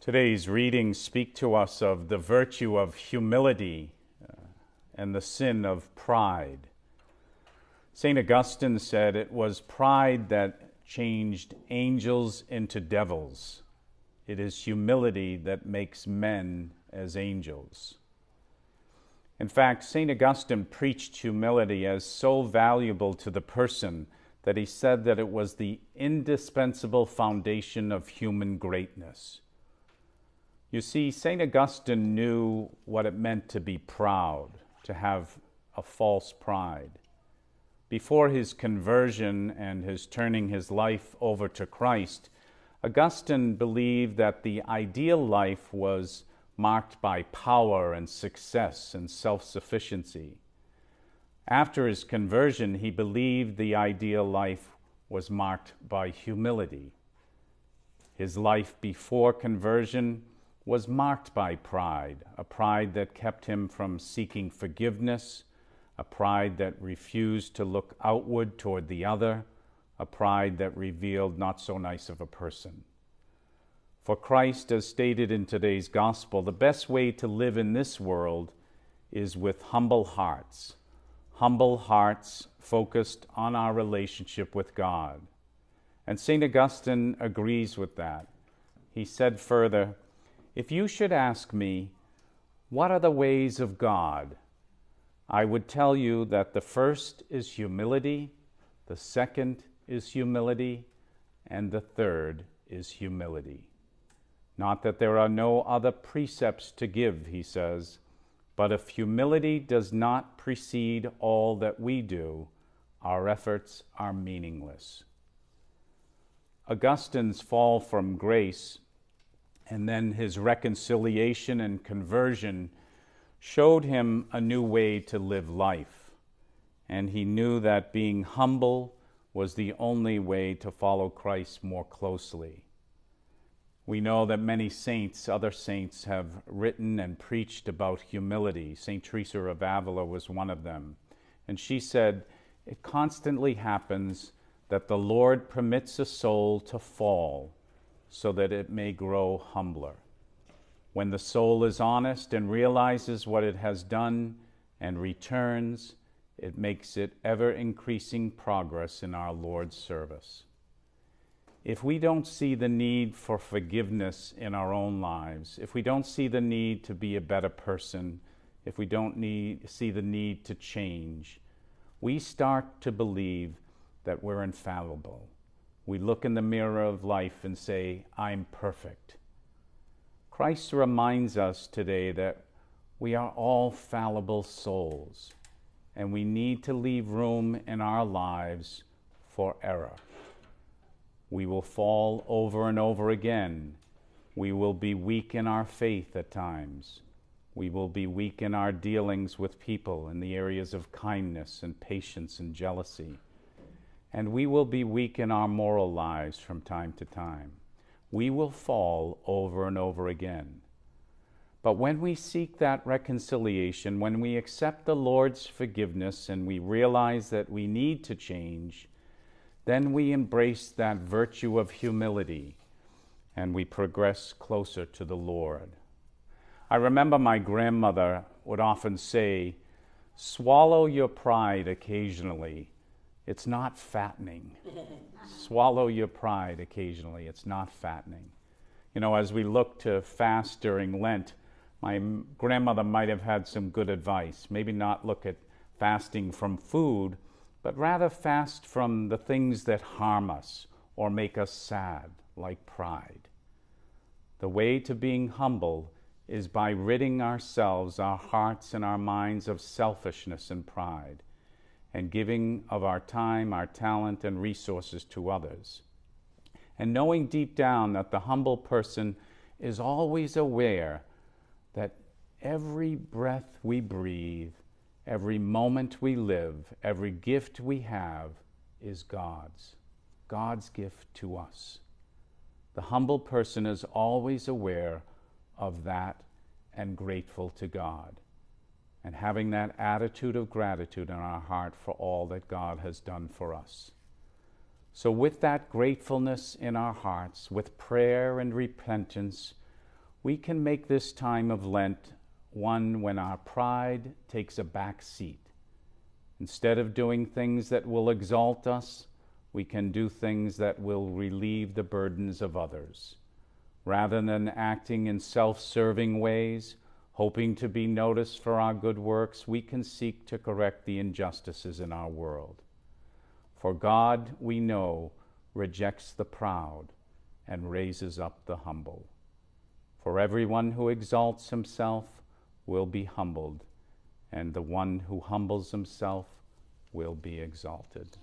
Today's readings speak to us of the virtue of humility and the sin of pride. St. Augustine said it was pride that changed angels into devils. It is humility that makes men as angels. In fact, St. Augustine preached humility as so valuable to the person that he said that it was the indispensable foundation of human greatness. You see, St. Augustine knew what it meant to be proud, to have a false pride. Before his conversion and his turning his life over to Christ, Augustine believed that the ideal life was marked by power and success and self-sufficiency. After his conversion, he believed the ideal life was marked by humility. His life before conversion was marked by pride, a pride that kept him from seeking forgiveness, a pride that refused to look outward toward the other, a pride that revealed not so nice of a person. For Christ, as stated in today's gospel, the best way to live in this world is with humble hearts focused on our relationship with God. And St. Augustine agrees with that. He said further, "If you should ask me, what are the ways of God? I would tell you that the first is humility, the second is humility, and the third is humility. Not that there are no other precepts to give," he says, "but if humility does not precede all that we do, our efforts are meaningless." Augustine's fall from grace and then his reconciliation and conversion showed him a new way to live life. And he knew that being humble was the only way to follow Christ more closely. We know that many saints, other saints, have written and preached about humility. Saint Teresa of Avila was one of them. And she said, "It constantly happens that the Lord permits a soul to fall, so that it may grow humbler. When the soul is honest and realizes what it has done and returns, it makes it ever-increasing progress in our Lord's service." If we don't see the need for forgiveness in our own lives, if we don't see the need to be a better person, if we don't see the need to change, we start to believe that we're infallible. We look in the mirror of life and say, "I'm perfect." Christ reminds us today that we are all fallible souls, and we need to leave room in our lives for error. We will fall over and over again. We will be weak in our faith at times. We will be weak in our dealings with people in the areas of kindness and patience and jealousy. And we will be weak in our moral lives from time to time. We will fall over and over again. But when we seek that reconciliation, when we accept the Lord's forgiveness and we realize that we need to change, then we embrace that virtue of humility and we progress closer to the Lord. I remember my grandmother would often say, "Swallow your pride occasionally. It's not fattening." Swallow your pride occasionally. It's not fattening. You know, as we look to fast during Lent, my grandmother might have had some good advice. Maybe not look at fasting from food, but rather fast from the things that harm us or make us sad, like pride. The way to being humble is by ridding ourselves, our hearts and our minds of selfishness and pride, and giving of our time, our talent, and resources to others. And knowing deep down that the humble person is always aware that every breath we breathe, every moment we live, every gift we have is God's, God's gift to us. The humble person is always aware of that and grateful to God, and having that attitude of gratitude in our heart for all that God has done for us. So with that gratefulness in our hearts, with prayer and repentance, we can make this time of Lent one when our pride takes a back seat. Instead of doing things that will exalt us, we can do things that will relieve the burdens of others. Rather than acting in self-serving ways, hoping to be noticed for our good works, we can seek to correct the injustices in our world. For God, we know, rejects the proud and raises up the humble. For everyone who exalts himself will be humbled, and the one who humbles himself will be exalted.